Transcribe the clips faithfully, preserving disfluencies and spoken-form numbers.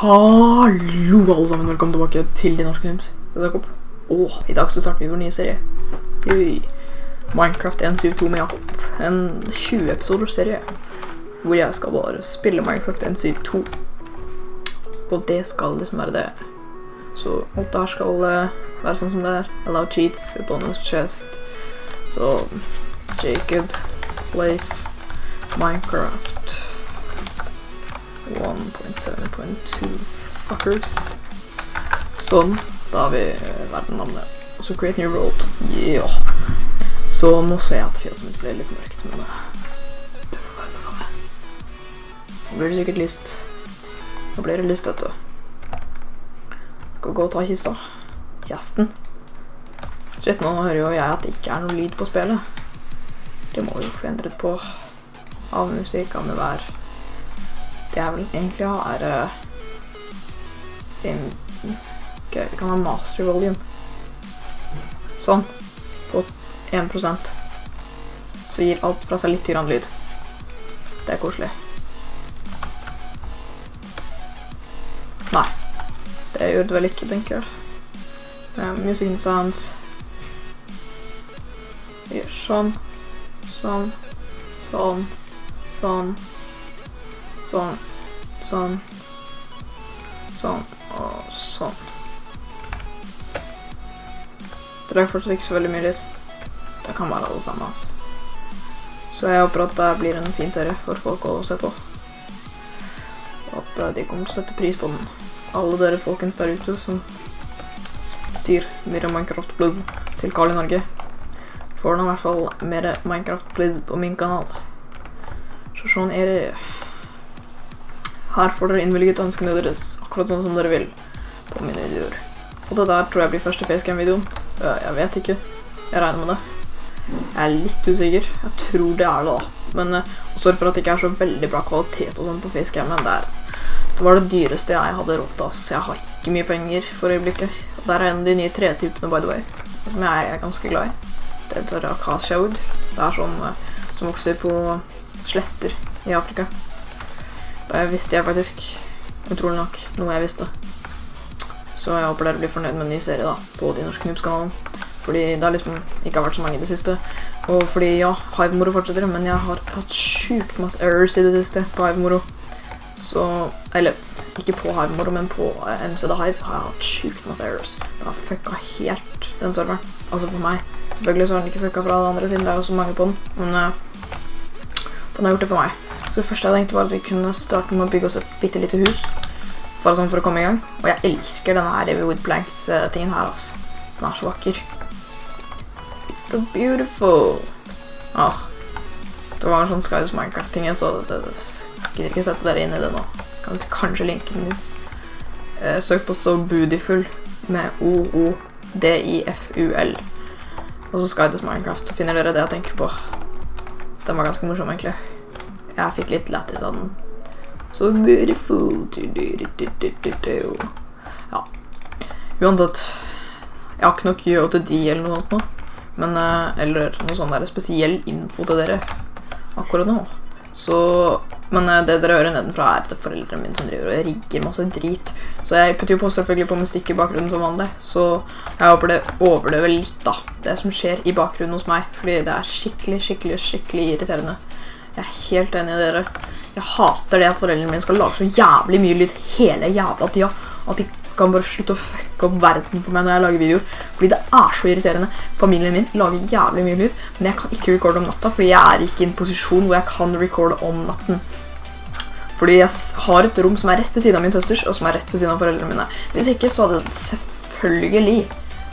Hallo alle sammen, velkommen tilbake til de norske games. Det er Jakob Åh, i dag så starter vi vår nye serie Yay. Minecraft en syv to med Jakob. En tjue episoder serie hvor jeg skal bare spille Minecraft en syv to. Og det skal liksom være det. Så alt det her skal være sånn som det er. Allow cheats, bonus chest. Så Jacob plays Minecraft en punkt syv punkt to fuckers. Sånn, da har vi verden-navnet. Og så Great New World. Ja. Så nå ser jeg at fjeset mitt ble litt mørkt, men det får være det samme. Nå blir det sikkert lyst. Nå blir det lyst, vet du. Skal vi gå og ta kista? Kjesten. Shit, nå hører jo jeg at det ikke er noe lyd på spillet. Det må vi jo få endret på. Av musikk, av med vær. Det jeg vil egentlig ha er uh, okay, vi kan ha master volume. Sånn. På en prosent. Så gir alt fra seg litt grann lyd. Det er koselig. Nei. Det gjør det vel ikke, tenker jeg. Uh, music sounds. Vi gjør sånn. Sånn. Sånn. Sånn. Sånn, sånn, sånn, og sånn. Det er fortsatt ikke så veldig mye litt. Det kan være alle sammen, altså. Så jeg håper at det blir en fin serie for folk å se på. Og at de kommer til å sette pris på den. Alle dere folkens der ute som sier mer Minecraft Blizz til Karl i Norge. Får den i hvert fall mer Minecraft Blizz på min kanal. Så sånn er det. Her får dere innvilget ønskene deres, akkurat sånn som dere vil, på mine videoer. Og det der tror jeg blir første facecam-videoen. Jeg vet ikke. Jeg regner med det. Jeg er litt usikker. Jeg tror det er det da. Men sørg for at det ikke er så veldig bra kvalitet og sånn på facecam-en. Det var det dyreste jeg hadde råd til, ass. Jeg har ikke mye penger for øyeblikket. Og der er en av de nye tretypene, by the way. Som jeg er ganske glad i. Det er rakasjaud. Det er sånn som vokser på sletter i Afrika. Da visste jeg faktisk, utrolig nok, noe jeg visste. Så jeg håper dere blir fornøyd med en ny serie da, på de norske knubskanalen. Fordi det har liksom ikke har vært så mange i det siste. Og fordi, ja, Hive Moro fortsetter, men jeg har hatt sjukt masse errors i det siste på Hive Moro. Så, eller, ikke på Hive Moro, men på M C the Hive har jeg hatt sjukt masse errors. Det har fucka helt den serveren. Altså for meg. Selvfølgelig så har den ikke fucka fra det andre siden, det er jo så mange på den. Men uh, den har gjort det for meg. Så det første jeg tenkte var at vi kunne starte med å bygge oss et bitte lite hus. Bare sånn for å komme i gang. Og jeg elsker denne her Riverwood Planks-tingen her, altså. Den er så vakker. It's so beautiful. Ah, det var en sånn Skides minecraft-ting, jeg så det. Jeg gidder ikke sette dere inn i det nå. Kanskje linken min. Eh, søk på So Beautiful med O O D I F U L. Og så Skides Minecraft, så finner dere det jeg tenker på. Den var ganske morsom, egentlig. Jeg fikk litt lættis av den. So beautiful. Ja. Uansett. Jeg har ikke nok gjør til de eller noe sånt nå. Men, eller noe sånn der spesiell info til dere. Akkurat nå. Så, men det dere hører nedenfra er til foreldrene mine som driver og rigger masse drit. Så jeg putter jo på selvfølgelig på musikk i bakgrunnen som vanlig. Så jeg håper det overdøver litt da. Det som skjer i bakgrunnen hos meg. Fordi det er skikkelig, skikkelig, skikkelig irriterende. Jeg er helt enig i dere. Jeg hater det at foreldrene mine skal lage så jævlig mye lyd hele jævla tida. At de kan bare slutte å fucke opp verden for meg når jeg lager videoer. Fordi det er så irriterende. Familien min lager jævlig mye lyd, men jeg kan ikke recorde om natta. Fordi jeg er ikke i en posisjon hvor jeg kan recorde om natten. Fordi jeg har et rom som er rett ved siden av min søsters, og som er rett ved siden av foreldrene mine. Hvis ikke, så hadde jeg selvfølgelig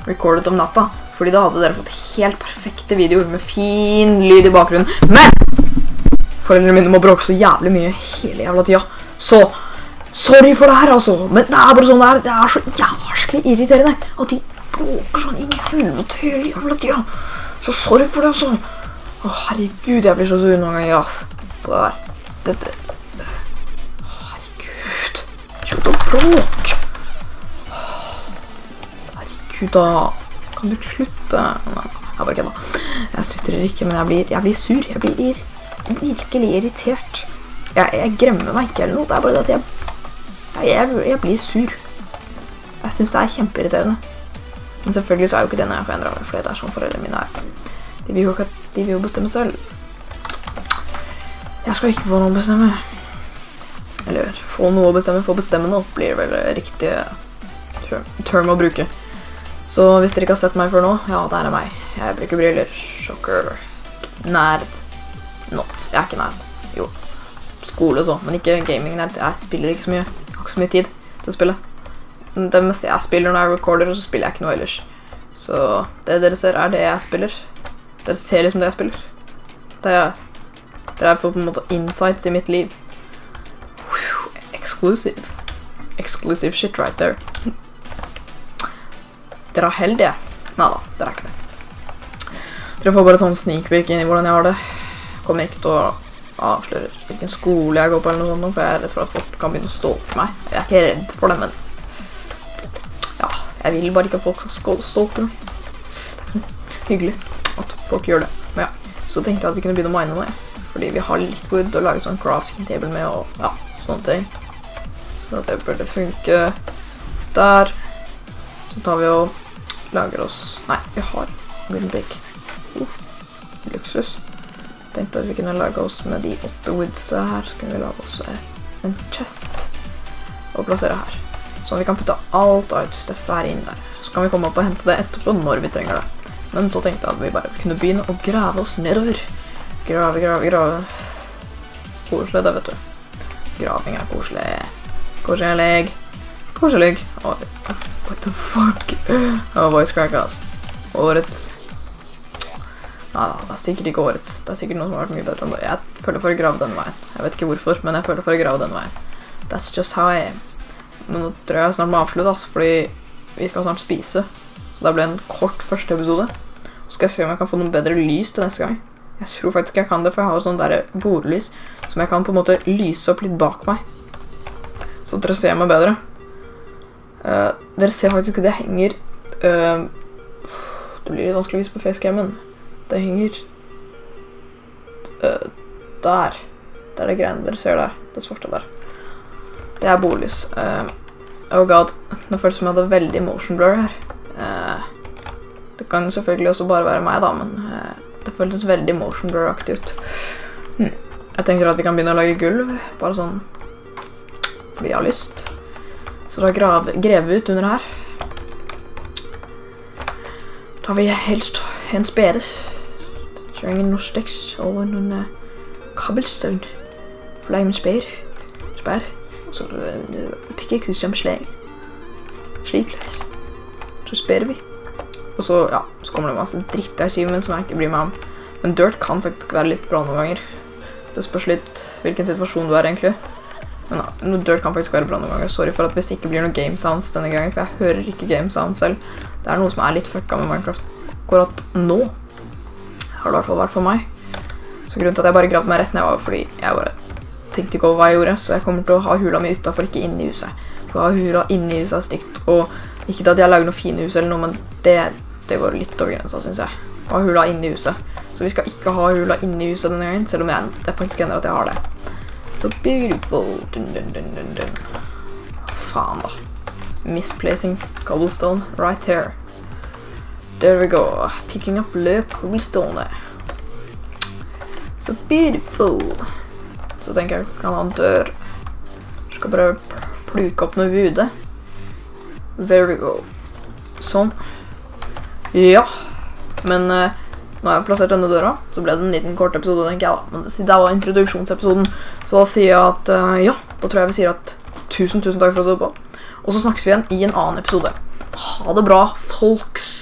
recordet om natta. Fordi da hadde dere fått helt perfekte videoer med fin lyd i bakgrunnen. Men! Foreldrene mine må bråke så jævlig mye hele jævla tida. Så, sorry for det her altså. Men det er bare sånn det er. Det er så jævlig irriterende at de bråker sånn i helvete hele jævla tida. Så sorry for det altså. Å herregud, jeg blir så sur noen ganger altså. På det der. Dette. Å herregud. Slutt å bråke. Herregud da. Kan du slutte? Nei, jeg bare ikke da. Jeg sutrer ikke, men jeg blir, jeg blir sur. Jeg blir irritert. Virkelig irritert. Jeg, jeg gremmer meg ikke eller noe. Det er bare det at jeg Jeg, jeg blir sur. Jeg synes det er kjempeirriterende. Men selvfølgelig så er jo ikke det når jeg får endret det, fordi det er sånn foreldrene mine er. De vil jo, ikke, de vil jo bestemme selv. Jeg skal ikke få noe å bestemme. Eller få noe å bestemme, få bestemme noe blir vel riktig term å bruke. Så hvis dere ikke har sett meg før nå, ja, der er meg. Jeg bruker briller, sjokker, nerd, not, jeg er ikke nerd, jo, skole og så, men ikke gaming-nerd. Jeg spiller ikke så mye, jeg har ikke så mye tid til å spille. Det meste jeg spiller når jeg recorder, så spiller jeg ikke noe ellers. Så det dere ser er det jeg spiller. Dere ser liksom det jeg spiller. Det er, det er på en måte insights i mitt liv. Exclusive. Exclusive shit right there. Dere er heldige. Neida, dere er ikke det. Dere får bare sånn sneak peek inn i hvordan jeg har det. Kommer ikke til å avsløre hvilken skole jeg går på eller noe sånt, for jeg er redd for at folk kan begynne å stalke meg. Jeg er ikke redd for det, men ja, jeg vil bare ikke at folk skal stalke meg. Det er ikke hyggelig at folk gjør det. Men ja, så tenkte jeg at vi kunne begynne å mine nå, fordi vi har litt wood og laget sånn crafting table med og ja, sånne ting. Så det burde funke der. Så tar vi og lager oss... Nei, vi har woodenpick. Oh, luksus. Tenkte at vi kunne lage oss med de åtte woodsa her. Så kunne vi lage oss en chest og plassere her. Sånn at vi kan putte alt av et støff her inn der. Så kan vi komme opp og hente det etterpå når vi trenger det. Men så tenkte jeg at vi bare kunne begynne å grave oss nedover. Grave, grave, grave. Koselig det, vet du. Graving er koselig. Koselig. Koselig. Åh, what the fuck? Oh, voice crack, ass. Årets. Nei, det er sikkert ikke årets. Det er sikkert noe som har vært mye bedre enn det. Jeg føler for å grave den veien. Jeg vet ikke hvorfor, men jeg føler for å grave den veien. That's just how I am. Men nå tror jeg snart må avslutte, ass, fordi vi skal snart spise. Så det blir en kort første episode. Så skal jeg se om jeg kan få noen bedre lys til neste gang. Jeg tror faktisk ikke jeg kan det, for jeg har sånn der bordlys som jeg kan på en måte lyse opp litt bak meg. Så dere ser meg bedre. Uh, dere ser faktisk at det henger uh, det blir litt vanskelig å vise på facecammen. Det henger uh, der. Det er det greiene dere ser der. Det svarte der. Det er bolys. Uh, oh god, nå føles det som jeg hadde veldig motion blur her. Uh, det kan selvfølgelig også bare være meg da, men uh, det føltes veldig motion blur-aktig ut. Hm. Jeg tenker at vi kan begynne å lage gulv, bare sånn fordi jeg har lyst. Så da graver vi ut under her. Da vil jeg helst en spede. Trenger noen steks over noen uh, kabelstøvn. For å lage med spær. Spær. Så uh, pikker ikke det samme slag. Slikleis. Så speder vi. Og så, ja, så kommer det masse dritt i arkivet som jeg ikke bryr meg om. Men dirt kan faktisk være litt bra noen ganger. Det spørs litt hvilken situasjon du er egentlig. Men no, dirt kan faktisk være bra noen ganger. Sorry for at hvis det ikke blir noen game sounds denne gangen, for jeg hører ikke game sounds selv. Det er noe som er litt fucka med Minecraft. Akkurat nå har det i hvert fall vært for meg. Så grunnen til at jeg bare gravde meg rett ned var fordi jeg bare tenkte ikke over hva jeg gjorde. Så jeg kommer til å ha hula mi utenfor, ikke inne i huset. For å ha hula inne i huset er stygt. Og ikke at jeg lager noen fine hus eller noe, men det, det går litt over grensa, synes jeg. Å ha hula inne i huset. Så vi skal ikke ha hula inne i huset denne gangen, selv om jeg, det er faktisk ender at jeg har det. Så beautiful. Dun, dun, dun, dun, dun. Faen da. Misplacing cobblestone right here. There we go. Picking up løk cobblestone. So beautiful. Så tenker jeg kan han dør. Jeg skal bare plukke opp noe vude. There we go. Sånn. Ja. Men uh, nå har jeg plassert denne døra, så ble det en liten kort episode, tenker jeg da. Men det, det var introduksjonsepisoden, så da sier jeg at, uh, ja, da tror jeg vi sier at tusen, tusen takk for å stå på. Og så snakkes vi igjen i en annen episode. Ha det bra, folks!